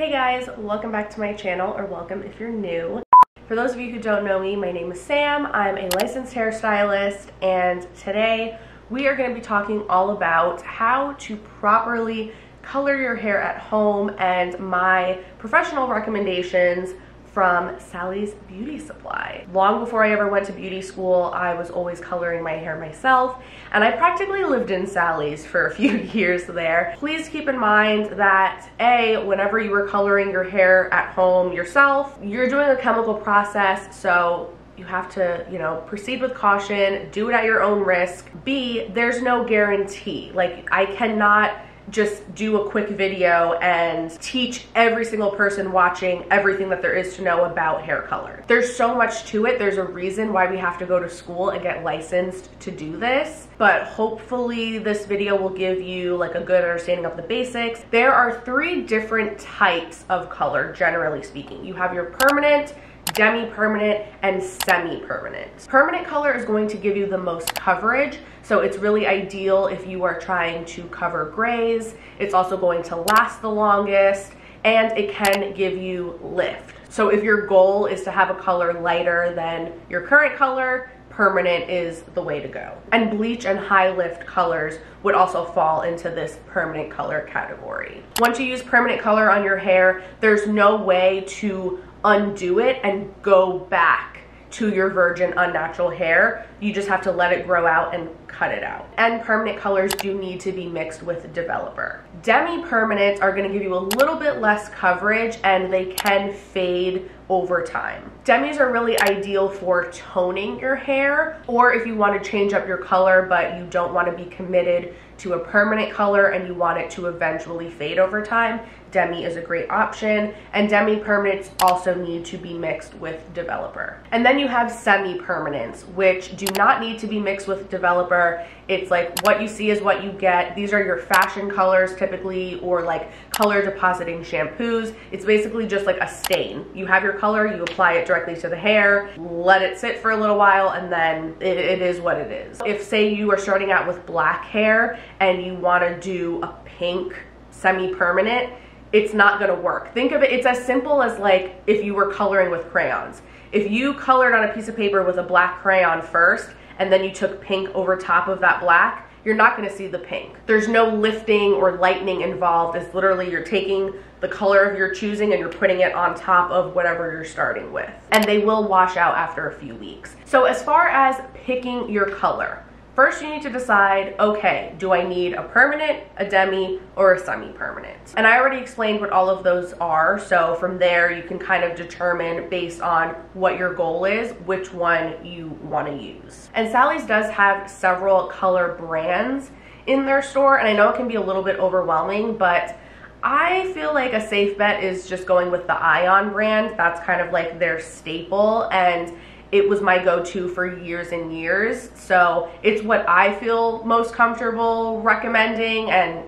Hey guys, welcome back to my channel, or welcome if you're new. For those of you who don't know me, my name is Sam. I'm a licensed hairstylist, and today we are going to be talking all about how to properly color your hair at home and my professional recommendations from Sally's Beauty Supply. Long before I ever went to beauty school, I was always coloring my hair myself, and I practically lived in Sally's for a few years there. Please keep in mind that A, whenever you are coloring your hair at home yourself, you're doing a chemical process, so you have to, proceed with caution, do it at your own risk. B, there's no guarantee. Like, I cannot just do a quick video and teach every single person watching everything that there is to know about hair color. There's so much to it. There's a reason why we have to go to school and get licensed to do this, but hopefully this video will give you like a good understanding of the basics. There are three different types of color, generally speaking. You have your permanent, demi-permanent, and semi-permanent. Permanent color is going to give you the most coverage, so it's really ideal if you are trying to cover grays. It's also going to last the longest, and it can give you lift. So if your goal is to have a color lighter than your current color, permanent is the way to go. And bleach and high lift colors would also fall into this permanent color category. Once you use permanent color on your hair, there's no way to undo it and go back to your virgin unnatural hair. You just have to let it grow out and cut it out. And permanent colors do need to be mixed with developer. Demi-permanent are going to give you a little bit less coverage, and they can fade over time. Demis are really ideal for toning your hair, or if you want to change up your color but you don't want to be committed to a permanent color and you want it to eventually fade over time, demi is a great option. And demi-permanents also need to be mixed with developer. And then you have semi-permanents, which do not need to be mixed with developer. It's like what you see is what you get. These are your fashion colors typically, or like color depositing shampoos. It's basically just like a stain. You have your color, you apply it directly to the hair, let it sit for a little while, and then it is what it is. If say you are starting out with black hair and you want to do a pink semi-permanent, it's not going to work. Think of it, it's as simple as like if you were coloring with crayons. If you colored on a piece of paper with a black crayon first and then you took pink over top of that black, you're not going to see the pink. There's no lifting or lightening involved. It's literally you're taking the color of your choosing and you're putting it on top of whatever you're starting with. And they will wash out after a few weeks. So as far as picking your color, first, you need to decide, okay, do I need a permanent, a demi, or a semi-permanent? And I already explained what all of those are, so from there you can kind of determine based on what your goal is, which one you want to use. And Sally's does have several color brands in their store, and I know it can be a little bit overwhelming, but I feel like a safe bet is just going with the Ion brand. That's kind of like their staple, and it was my go-to for years and years, so it's what I feel most comfortable recommending and,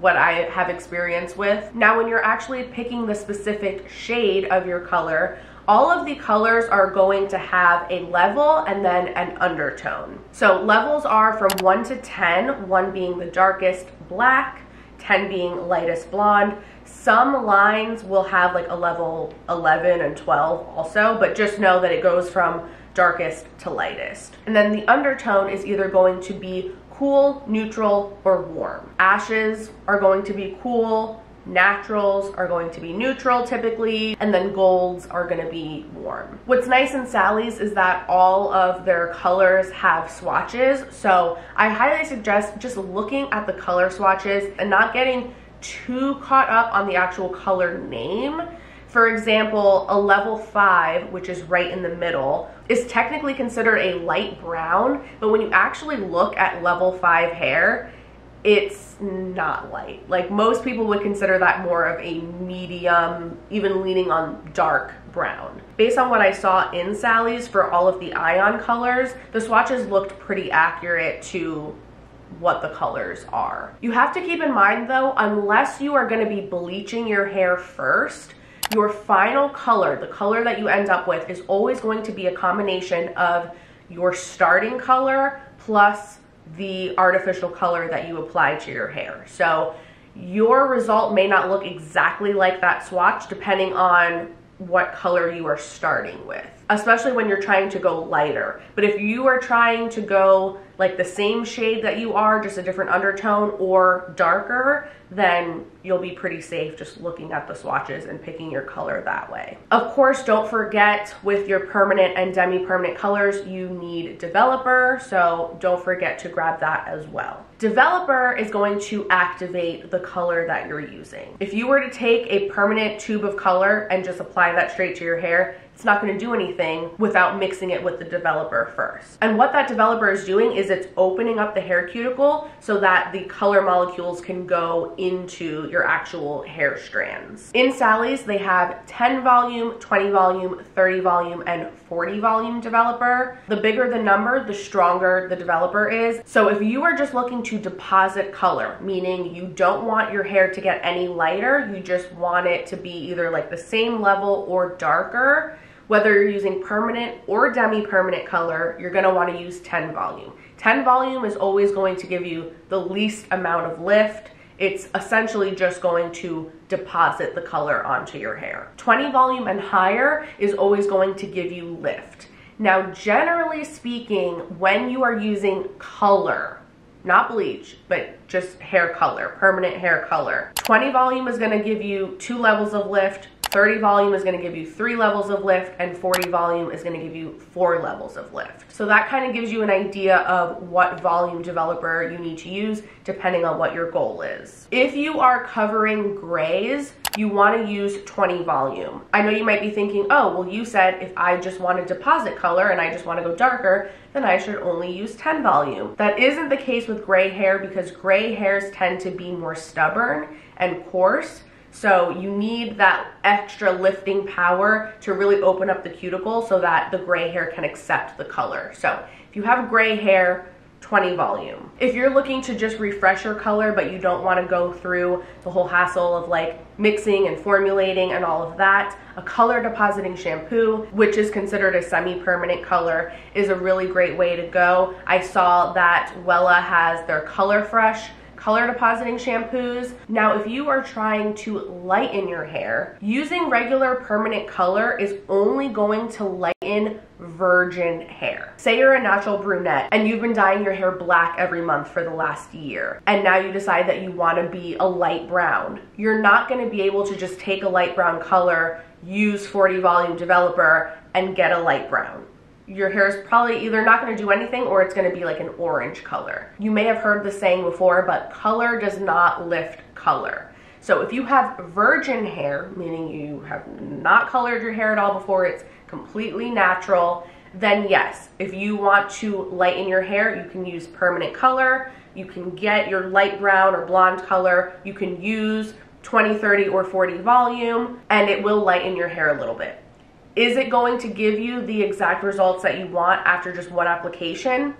what I have experience with. Now, when you're actually picking the specific shade of your color, all of the colors are going to have a level and then an undertone. So levels are from 1 to 10, 1 being the darkest black, 10 being lightest blonde. Some lines will have like a level 11 and 12 also, but just know that it goes from darkest to lightest. And then the undertone is either going to be cool, neutral, or warm. Ashes are going to be cool, naturals are going to be neutral typically, and then golds are going to be warm. What's nice in Sally's is that all of their colors have swatches, so I highly suggest just looking at the color swatches and not getting too caught up on the actual color name. For example, a level 5, which is right in the middle, is technically considered a light brown, but when you actually look at level 5 hair, it's not light. Like, most people would consider that more of a medium, even leaning on dark brown. Based on what I saw in Sally's for all of the Ion colors, the swatches looked pretty accurate to what the colors are. You have to keep in mind though, unless you are going to be bleaching your hair first, your final color, the color that you end up with, is always going to be a combination of your starting color plus the artificial color that you apply to your hair. So your result may not look exactly like that swatch depending on what color you are starting with, especially when you're trying to go lighter. But if you are trying to go like the same shade that you are, just a different undertone or darker, then you'll be pretty safe just looking at the swatches and picking your color that way. Of course, don't forget with your permanent and demi-permanent colors, you need developer, so don't forget to grab that as well. Developer is going to activate the color that you're using. If you were to take a permanent tube of color and just apply that straight to your hair, it's not going to do anything without mixing it with the developer first. And what that developer is doing is it's opening up the hair cuticle so that the color molecules can go into your actual hair strands. In Sally's, they have 10 volume, 20 volume, 30 volume, and 40 volume developer. The bigger the number, the stronger the developer is. So if you are just looking to deposit color, meaning you don't want your hair to get any lighter, you just want it to be either like the same level or darker, whether you're using permanent or demi-permanent color, you're going to want to use 10 volume. 10 volume is always going to give you the least amount of lift. It's essentially just going to deposit the color onto your hair. 20 volume and higher is always going to give you lift. Now, generally speaking, when you are using color, not bleach, but just hair color, permanent hair color, 20 volume is going to give you 2 levels of lift, 30 volume is going to give you 3 levels of lift, and 40 volume is going to give you 4 levels of lift. So that kind of gives you an idea of what volume developer you need to use depending on what your goal is. If you are covering grays, you want to use 20 volume. I know you might be thinking, oh, well, you said if I just want to deposit color and I just want to go darker, then I should only use 10 volume. That isn't the case with gray hair because gray hairs tend to be more stubborn and coarse. So you need that extra lifting power to really open up the cuticle so that the gray hair can accept the color. So if you have gray hair, 20 volume. If you're looking to just refresh your color, but you don't want to go through the whole hassle of like mixing and formulating and all of that, a color depositing shampoo, which is considered a semi-permanent color, is a really great way to go. I saw that Wella has their ColorFresh color depositing shampoos. Now, if you are trying to lighten your hair, using regular permanent color is only going to lighten virgin hair. Say you're a natural brunette and you've been dyeing your hair black every month for the last year, and now you decide that you want to be a light brown. You're not going to be able to just take a light brown color, use 40 volume developer, and get a light brown. Your hair is probably either not going to do anything or it's going to be like an orange color. You may have heard the saying before, but color does not lift color. So if you have virgin hair, meaning you have not colored your hair at all before, it's completely natural, then yes, if you want to lighten your hair, you can use permanent color. You can get your light brown or blonde color. You can use 20, 30, or 40 volume, and it will lighten your hair a little bit. Is it going to give you the exact results that you want after just one application?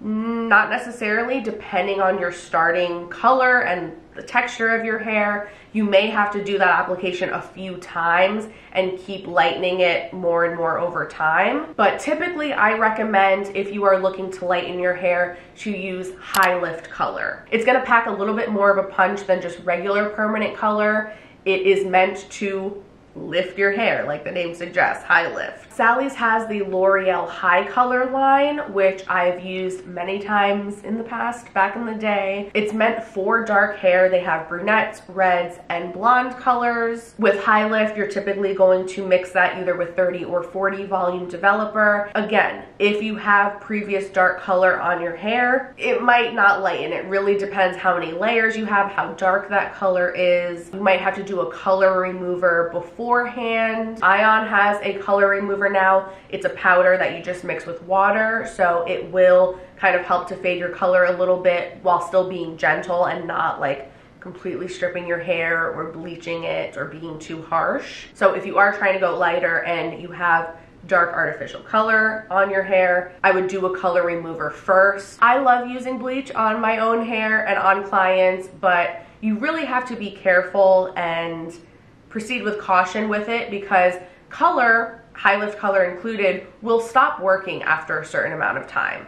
Not necessarily, depending on your starting color and the texture of your hair. You may have to do that application a few times and keep lightening it more and more over time. But typically I recommend, if you are looking to lighten your hair, to use high lift color. It's going to pack a little bit more of a punch than just regular permanent color. It is meant to lift your hair, like the name suggests, high lift. Sally's has the L'Oreal High Color line, which I've used many times in the past, back in the day. It's meant for dark hair. They have brunettes, reds, and blonde colors. With high lift, you're typically going to mix that either with 30 or 40 volume developer. Again, if you have previous dark color on your hair, it might not lighten. It really depends how many layers you have, how dark that color is. You might have to do a color remover beforehand. Ion has a color remover now. It's a powder that you just mix with water, so it will kind of help to fade your color a little bit while still being gentle and not like completely stripping your hair or bleaching it or being too harsh. So if you are trying to go lighter and you have dark artificial color on your hair, I would do a color remover first. I love using bleach on my own hair and on clients, but you really have to be careful and proceed with caution with it, because color, high lift color included, will stop working after a certain amount of time.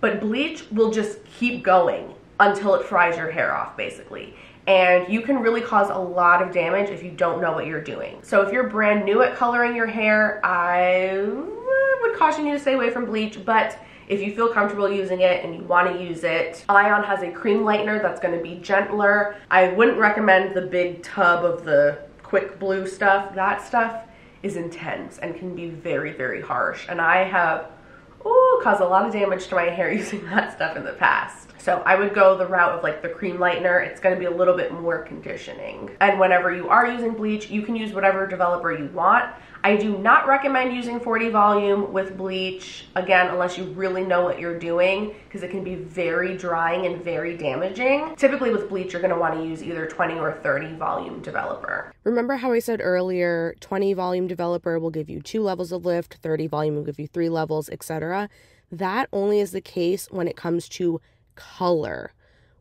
But bleach will just keep going until it fries your hair off, basically. and you can really cause a lot of damage if you don't know what you're doing. So if you're brand new at coloring your hair, I would caution you to stay away from bleach, but if you feel comfortable using it and you want to use it, Ion has a cream lightener that's going to be gentler. I wouldn't recommend the big tub of the Quick Blue stuff. That stuff is intense and can be very, very harsh. And I have caused a lot of damage to my hair using that stuff in the past. So I would go the route of like the cream lightener. It's going to be a little bit more conditioning. And whenever you are using bleach, you can use whatever developer you want. I do not recommend using 40 volume with bleach, again, unless you really know what you're doing, because it can be very drying and very damaging. Typically with bleach, you're going to want to use either 20 or 30 volume developer. Remember how I said earlier, 20 volume developer will give you 2 levels of lift, 30 volume will give you 3 levels, etc. That only is the case when it comes to color.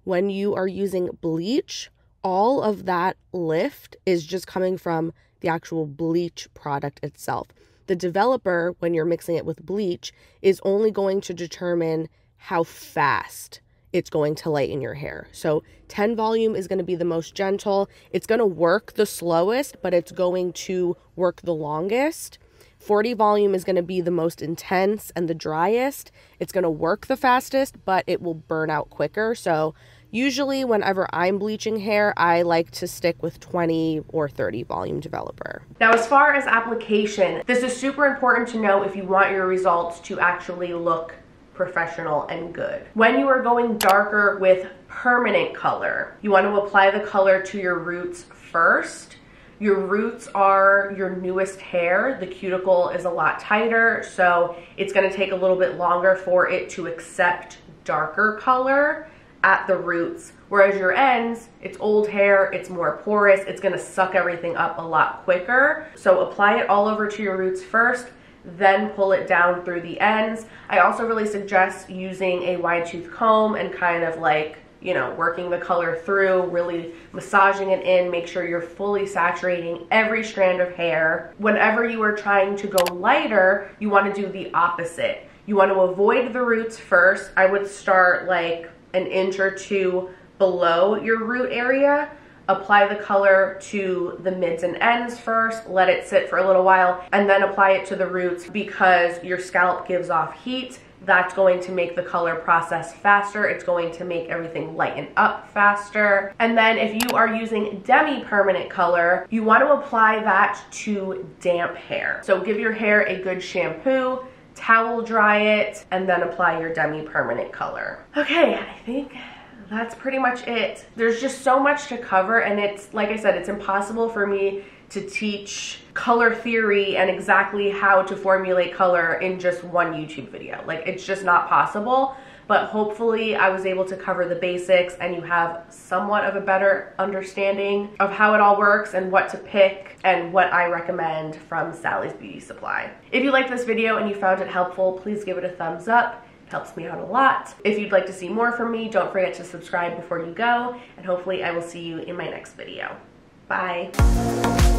When you are using bleach, all of that lift is just coming from the actual bleach product itself. The developer, when you're mixing it with bleach, is only going to determine how fast it's going to lighten your hair. So 10 volume is going to be the most gentle. It's going to work the slowest, but it's going to work the longest. 40 volume is going to be the most intense and the driest. It's going to work the fastest, but it will burn out quicker. So usually whenever I'm bleaching hair, I like to stick with 20 or 30 volume developer. Now, as far as application, this is super important to know if you want your results to actually look professional and good. When you are going darker with permanent color, you want to apply the color to your roots first. Your roots are your newest hair. The cuticle is a lot tighter, so it's going to take a little bit longer for it to accept darker color at the roots, whereas your ends, it's old hair, it's more porous, it's going to suck everything up a lot quicker. So apply it all over to your roots first, then pull it down through the ends. I also really suggest using a wide tooth comb and kind of like, you know, working the color through, really massaging it in. Make sure you're fully saturating every strand of hair. Whenever you are trying to go lighter, you want to do the opposite. You want to avoid the roots first. I would start like an inch or two below your root area. Apply the color to the mids and ends first, let it sit for a little while, and then apply it to the roots, because your scalp gives off heat. That's going to make the color process faster. It's going to make everything lighten up faster. And then if you are using demi-permanent color, you want to apply that to damp hair. So give your hair a good shampoo, towel dry it, and then apply your demi-permanent color. Okay, I think that's pretty much it. There's just so much to cover, and it's, like I said, it's impossible for me to teach color theory and exactly how to formulate color in just one YouTube video. Like, it's just not possible, but hopefully I was able to cover the basics and you have somewhat of a better understanding of how it all works and what to pick and what I recommend from Sally's Beauty Supply. If you liked this video and you found it helpful, please give it a thumbs up. It helps me out a lot. If you'd like to see more from me, don't forget to subscribe before you go, and hopefully I will see you in my next video. Bye.